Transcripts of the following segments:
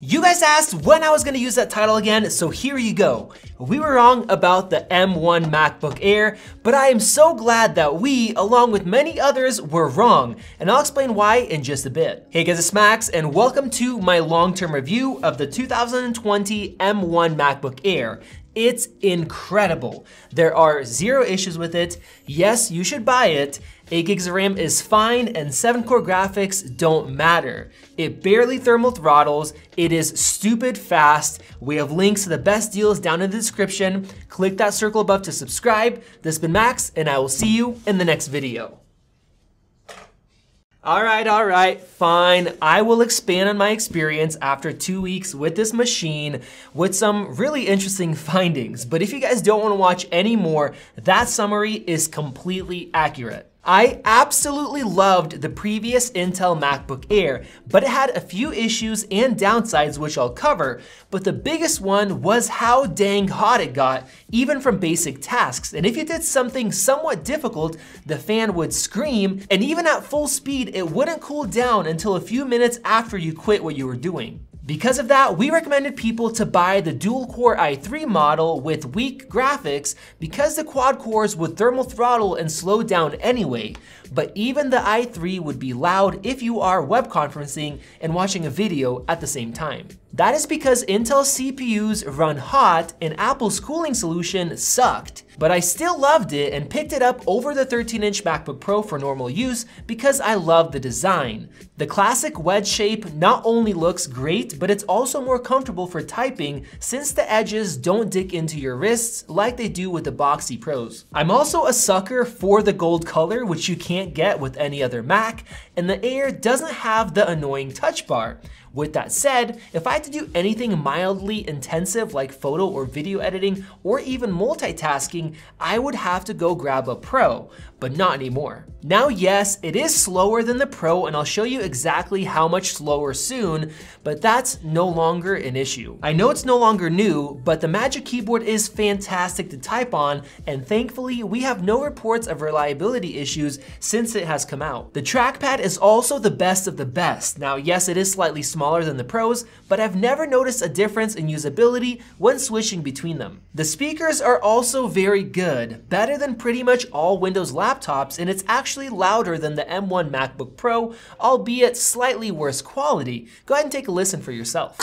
You guys asked when I was gonna use that title again, so here you go. We were wrong about the M1 MacBook Air, but I am so glad that we, along with many others, were wrong, and I'll explain why in just a bit. Hey guys, it's Max, and welcome to my long-term review of the 2020 M1 MacBook Air. It's incredible. There are zero issues with it. Yes, you should buy it. 8 gigs of RAM is fine, and 7-core graphics don't matter. It barely thermal throttles, it is stupid fast. We have links to the best deals down in the description. Click that circle above to subscribe. This has been Max, and I will see you in the next video. All right, fine. I will expand on my experience after 2 weeks with this machine with some really interesting findings. But if you guys don't want to watch any more, that summary is completely accurate. I absolutely loved the previous Intel MacBook Air, but it had a few issues and downsides which I'll cover, but the biggest one was how dang hot it got, even from basic tasks. And if you did something somewhat difficult, the fan would scream, and even at full speed, it wouldn't cool down until a few minutes after you quit what you were doing. Because of that, we recommended people to buy the dual-core i3 model with weak graphics because the quad cores would thermal throttle and slow down anyway, but even the i3 would be loud if you are web conferencing and watching a video at the same time. That is because Intel CPUs run hot and Apple's cooling solution sucked. But I still loved it and picked it up over the 13-inch MacBook Pro for normal use because I love the design. The classic wedge shape not only looks great, but it's also more comfortable for typing since the edges don't dig into your wrists like they do with the boxy Pros. I'm also a sucker for the gold color, which you can't get with any other Mac, and the Air doesn't have the annoying touch bar. With that said, if I had to do anything mildly intensive like photo or video editing or even multitasking, I would have to go grab a Pro, but not anymore. Now yes, it is slower than the Pro and I'll show you exactly how much slower soon, but that's no longer an issue. I know it's no longer new, but the Magic Keyboard is fantastic to type on and thankfully we have no reports of reliability issues since it has come out. The trackpad is also the best of the best. Now yes, it is slightly smaller than the Pros, but I've never noticed a difference in usability when switching between them. The speakers are also very good, better than pretty much all Windows laptops, and it's actually louder than the M1 MacBook Pro, albeit slightly worse quality. Go ahead and take a listen for yourself.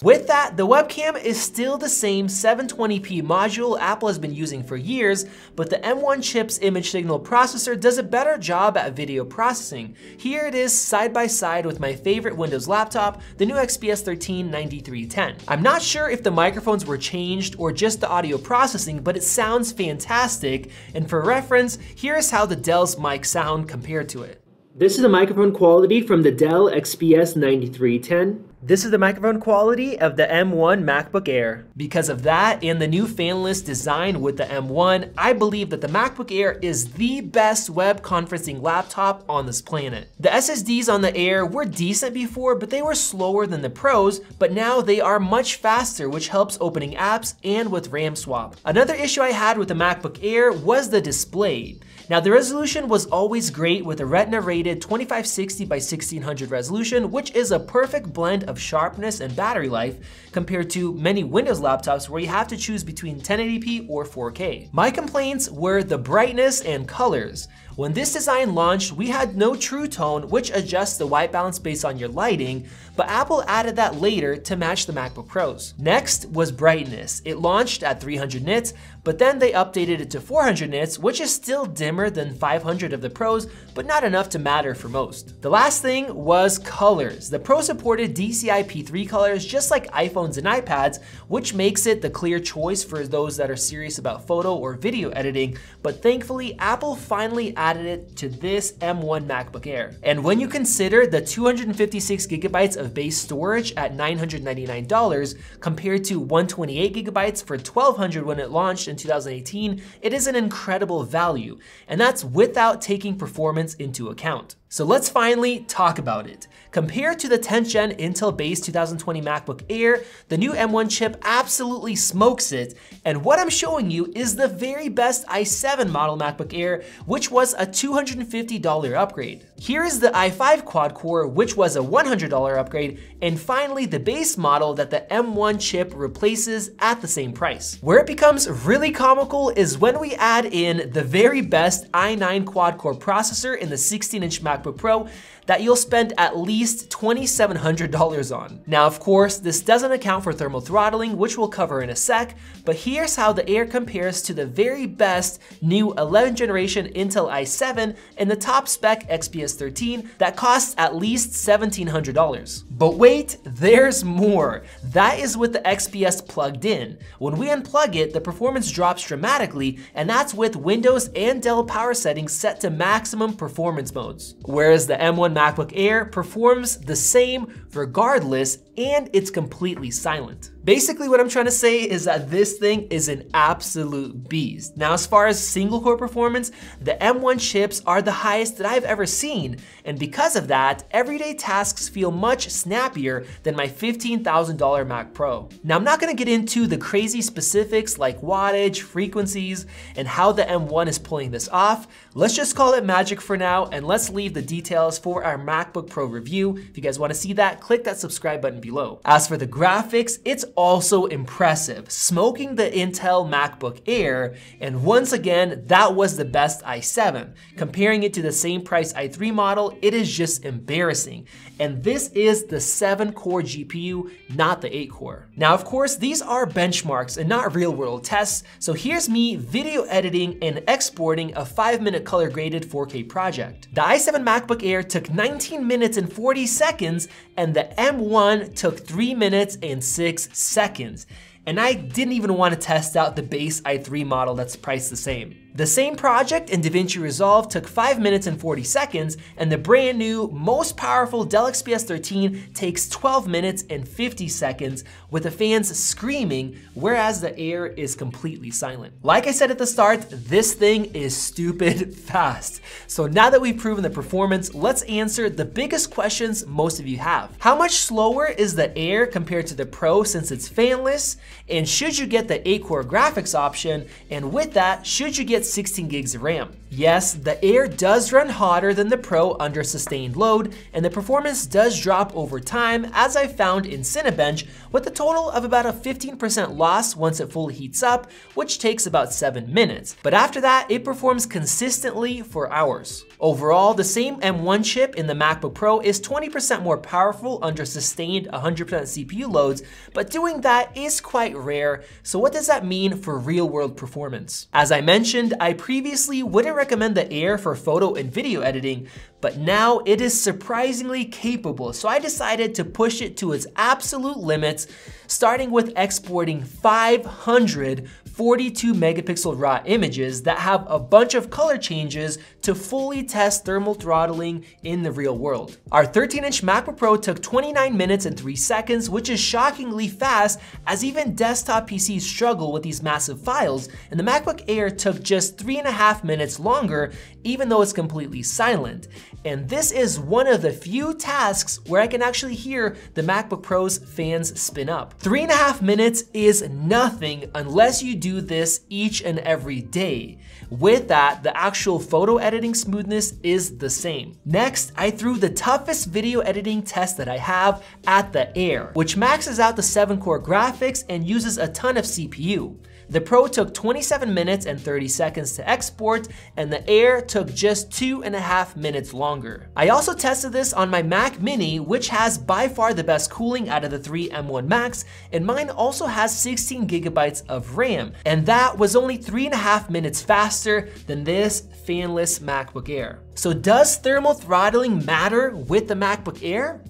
With that, the webcam is still the same 720p module Apple has been using for years, but the M1 chip's image signal processor does a better job at video processing. Here it is side by side with my favorite Windows laptop, the new XPS 13 9310. I'm not sure if the microphones were changed or just the audio processing, but it sounds fantastic. And for reference, here is how the Dell's mic sound compared to it. This is the microphone quality from the Dell XPS 9310. This is the microphone quality of the M1 MacBook Air. Because of that and the new fanless design with the M1, I believe that the MacBook Air is the best web conferencing laptop on this planet. The SSDs on the Air were decent before, but they were slower than the Pros, but now they are much faster, which helps opening apps and with RAM swap. Another issue I had with the MacBook Air was the display. Now the resolution was always great with a Retina rated 2560 by 1600 resolution, which is a perfect blend of sharpness and battery life compared to many Windows laptops where you have to choose between 1080p or 4K. My complaints were the brightness and colors. When this design launched, we had no True Tone, which adjusts the white balance based on your lighting, but Apple added that later to match the MacBook Pros. Next was brightness. It launched at 300 nits, but then they updated it to 400 nits, which is still dimmer than 500 of the Pros, but not enough to matter for most. The last thing was colors. The Pro supported DCI-P3 colors just like iPhones and iPads, which makes it the clear choice for those that are serious about photo or video editing, but thankfully Apple finally added it to this M1 MacBook Air. And when you consider the 256 gigabytes of base storage at $999 compared to 128 gigabytes for $1,200 when it launched in 2018, it is an incredible value, and that's without taking performance into account. So let's finally talk about it. Compared to the 10th gen Intel-based 2020 MacBook Air, the new M1 chip absolutely smokes it, and what I'm showing you is the very best i7 model MacBook Air, which was a $250 upgrade. Here is the i5 quad-core, which was a $100 upgrade, and finally the base model that the M1 chip replaces at the same price. Where it becomes really comical is when we add in the very best i9 quad-core processor in the 16-inch MacBook Pro that you'll spend at least $2,700 on. Now, of course, this doesn't account for thermal throttling, which we'll cover in a sec, but here's how the Air compares to the very best new 11th generation Intel i7 and the top spec XPS 13 that costs at least $1,700. But wait, there's more. That is with the XPS plugged in. When we unplug it, the performance drops dramatically, and that's with Windows and Dell power settings set to maximum performance modes. Whereas the M1 MacBook Air performs the same regardless, and it's completely silent. Basically what I'm trying to say is that this thing is an absolute beast. Now, as far as single core performance, the M1 chips are the highest that I've ever seen. And because of that, everyday tasks feel much snappier than my $15,000 Mac Pro. Now, I'm not gonna get into the crazy specifics like wattage, frequencies, and how the M1 is pulling this off. Let's just call it magic for now, and let's leave the details for our MacBook Pro review. If you guys wanna see that, click that subscribe button below. As for the graphics, it's also impressive, smoking the Intel MacBook Air, and once again, that was the best i7. Comparing it to the same price i3 model, it is just embarrassing. And this is the 7-core GPU, not the 8-core. Now, of course, these are benchmarks and not real-world tests, so here's me video editing and exporting a 5-minute color-graded 4K project. The i7 MacBook Air took 19 minutes and 40 seconds, and the M1 took 3 minutes and 6 seconds. And I didn't even want to test out the base i3 model that's priced the same. The same project in DaVinci Resolve took 5 minutes and 40 seconds, and the brand new, most powerful Dell XPS 13 takes 12 minutes and 50 seconds with the fans screaming, whereas the Air is completely silent. Like I said at the start, this thing is stupid fast. So now that we've proven the performance, let's answer the biggest questions most of you have. How much slower is the Air compared to the Pro since it's fanless? And should you get the 8-core graphics option? And with that, should you get 16 gigs of RAM? Yes, the Air does run hotter than the Pro under sustained load, and the performance does drop over time, as I found in Cinebench, with a total of about a 15% loss once it fully heats up, which takes about 7 minutes. But after that, it performs consistently for hours. Overall, the same M1 chip in the MacBook Pro is 20% more powerful under sustained 100% CPU loads, but doing that is quite rare. So what does that mean for real-world performance? As I mentioned, I previously wouldn't recommend the Air for photo and video editing, but now it is surprisingly capable, so I decided to push it to its absolute limits, starting with exporting 542 megapixel raw images that have a bunch of color changes to fully test thermal throttling in the real world. Our 13-inch MacBook Pro took 29 minutes and 3 seconds, which is shockingly fast, as even desktop PCs struggle with these massive files, and the MacBook Air took just 3.5 minutes longer, even though it's completely silent. And this is one of the few tasks where I can actually hear the MacBook Pro's fans spin up. 3.5 minutes is nothing unless you do this each and every day. With that, the actual photo editing smoothness is the same. Next, I threw the toughest video editing test that I have at the Air, which maxes out the 7-core graphics and uses a ton of CPU. The Pro took 27 minutes and 30 seconds to export, and the Air took just 2.5 minutes longer. I also tested this on my Mac Mini, which has by far the best cooling out of the 3 M1 Macs, and mine also has 16 gigabytes of RAM, and that was only 3.5 minutes faster than this fanless MacBook Air. So does thermal throttling matter with the MacBook Air?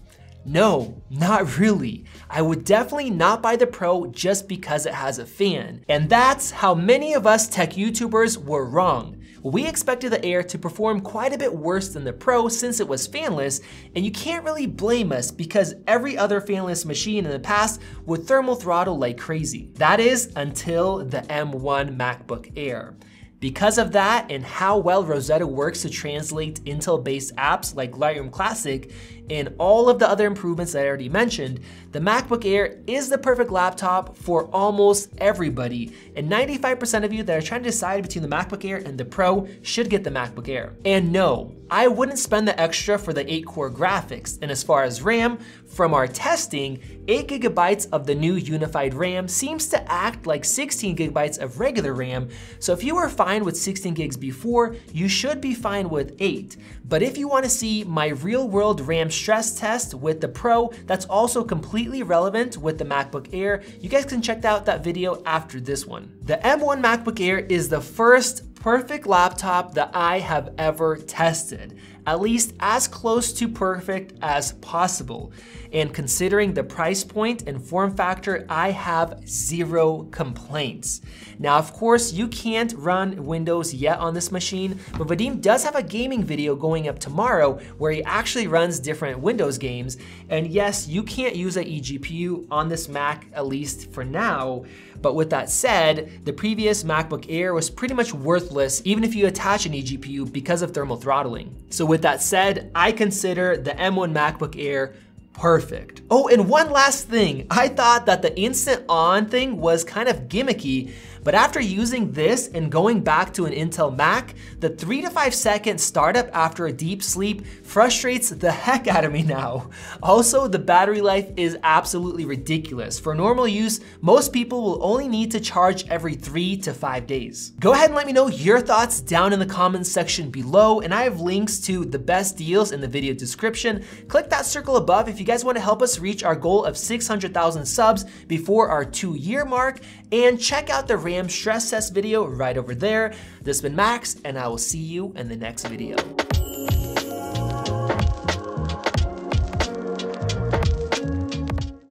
No, not really. I would definitely not buy the Pro just because it has a fan. And that's how many of us tech YouTubers were wrong. We expected the Air to perform quite a bit worse than the Pro since it was fanless, and you can't really blame us because every other fanless machine in the past would thermal throttle like crazy. That is, until the M1 MacBook Air. Because of that and how well Rosetta works to translate Intel-based apps like Lightroom Classic and all of the other improvements that I already mentioned, the MacBook Air is the perfect laptop for almost everybody, and 95% of you that are trying to decide between the MacBook Air and the Pro should get the MacBook Air. And no, I wouldn't spend the extra for the 8-core graphics, and as far as RAM, from our testing, 8 GB of the new unified RAM seems to act like 16 GB of regular RAM, so if you were fine with 16 gigs before, you should be fine with 8. But if you want to see my real-world RAM stress test with the Pro that's also completely relevant with the MacBook Air, you guys can check out that video after this one. The M1 MacBook Air is the first perfect laptop that I have ever tested, at least as close to perfect as possible. And considering the price point and form factor, I have zero complaints. Now, of course, you can't run Windows yet on this machine, but Vadim does have a gaming video going up tomorrow where he actually runs different Windows games. And yes, you can't use an eGPU on this Mac, at least for now. But with that said, the previous MacBook Air was pretty much worthless even if you attach an eGPU because of thermal throttling. So with that said, I consider the M1 MacBook Air perfect. Oh, and one last thing. I thought that the instant on thing was kind of gimmicky, but after using this and going back to an Intel Mac, the 3 to 5 second startup after a deep sleep frustrates the heck out of me now. Also, the battery life is absolutely ridiculous. For normal use, most people will only need to charge every 3 to 5 days. Go ahead and let me know your thoughts down in the comments section below, and I have links to the best deals in the video description. Click that circle above if you guys want to help us reach our goal of 600,000 subs before our 2-year mark, and check out the RAM stress test video right over there. This has been Max, and I will see you in the next video.